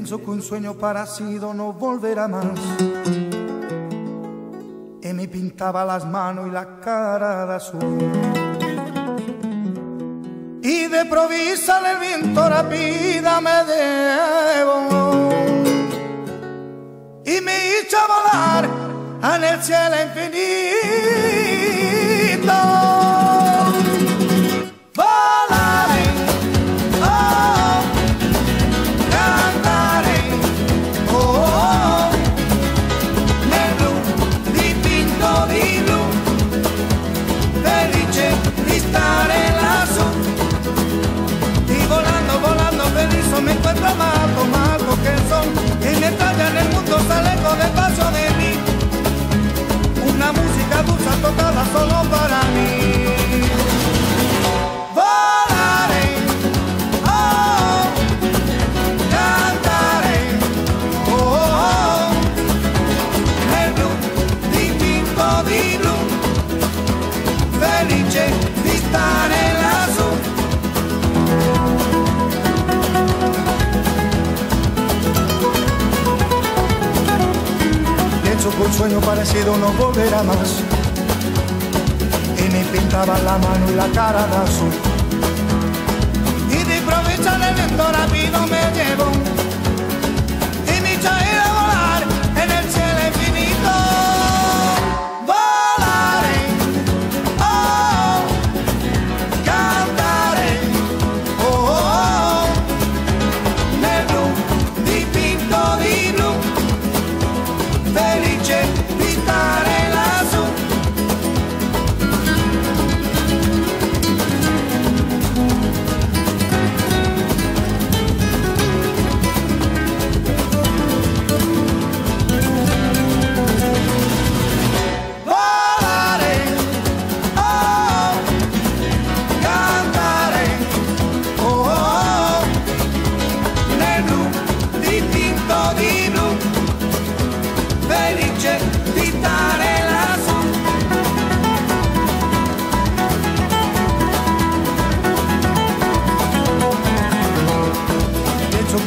penso che un sueño parecido no volverá más. E me pintaba las manos y la cara de azul. Y de improviso el viento rápida me llevó y me hizo volar en el cielo infinito. Tocada solo para mí. Volaré, oh, cantaré, oh, oh, nel blu dipinto di blu, felice di stare lassù. Pienso que un sueño parecido no volverá más. Pintaba la mano y la cara de azul. Y de improviso el viento rápido me llevó y me hizo ir a volar en el cielo infinito. Volaré, oh, cantaré, oh, oh, nel blu dipinto di blu, felice di stare.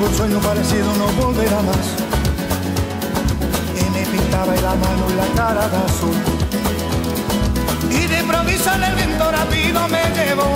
Un sueño parecido no volverá más. Y me pintaba la mano y la cara de azul. Y de improviso el viento rápido me llevó.